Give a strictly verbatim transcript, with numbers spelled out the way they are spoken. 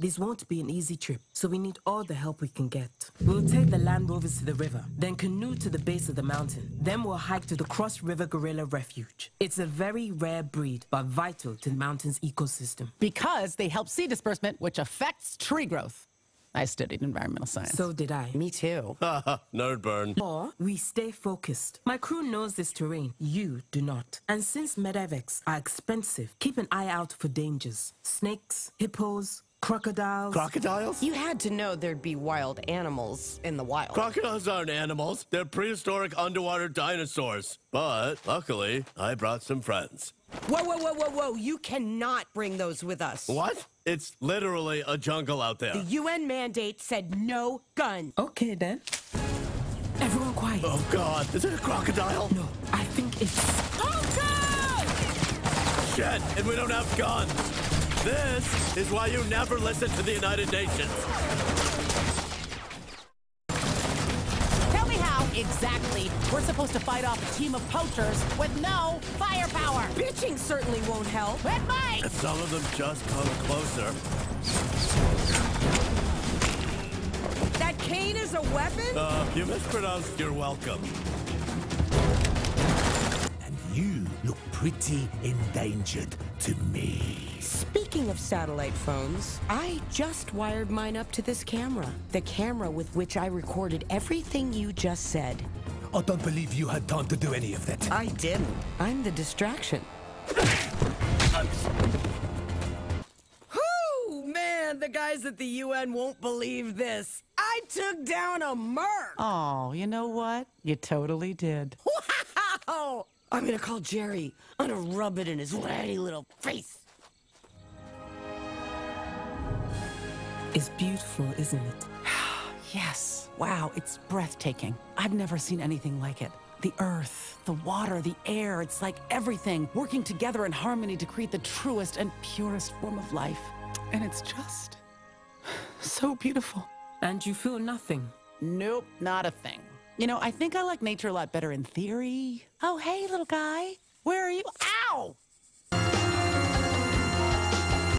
This won't be an easy trip, so we need all the help we can get. We'll take the Land Rovers to the river, then canoe to the base of the mountain. Then we'll hike to the Cross River Gorilla Refuge. It's a very rare breed, but vital to the mountain's ecosystem. Because they help seed disbursement, which affects tree growth. I studied environmental science. So did I. Me too. Nerd burn. Or we stay focused. My crew knows this terrain. You do not. And since Medevacs are expensive, keep an eye out for dangers. Snakes, hippos, crocodiles. Crocodiles? You had to know there'd be wild animals in the wild. Crocodiles aren't animals. They're prehistoric underwater dinosaurs. But luckily, I brought some friends. Whoa, whoa, whoa, whoa, whoa. You cannot bring those with us. What? It's literally a jungle out there. The U N mandate said no guns. Okay, then. Everyone quiet. Oh, God. Is it a crocodile? No, I think it's... Oh, God! Shit, and we don't have guns. This is why you never listen to the United Nations. Tell me how exactly we're supposed to fight off a team of poachers with no firepower. Bitching certainly won't help. It might. If some of them just come closer. That cane is a weapon? Uh, you mispronounced "you're welcome." And you look pretty endangered to me. Speaking of satellite phones, I just wired mine up to this camera. The camera with which I recorded everything you just said. I don't believe you had time to do any of that. I didn't. I'm the distraction. Whoo, man, the guys at the U N won't believe this. I took down a merc. Oh, you know what? You totally did. Wow! I'm gonna call Jerry. I'm gonna rub it in his ratty little face. It's beautiful, isn't it? Yes. Wow, it's breathtaking. I've never seen anything like it. The earth, the water, the air, it's like everything working together in harmony to create the truest and purest form of life. And it's just so beautiful. And you feel nothing? Nope, not a thing. You know, I think I like nature a lot better in theory. Oh, hey, little guy. Where are you? Ow!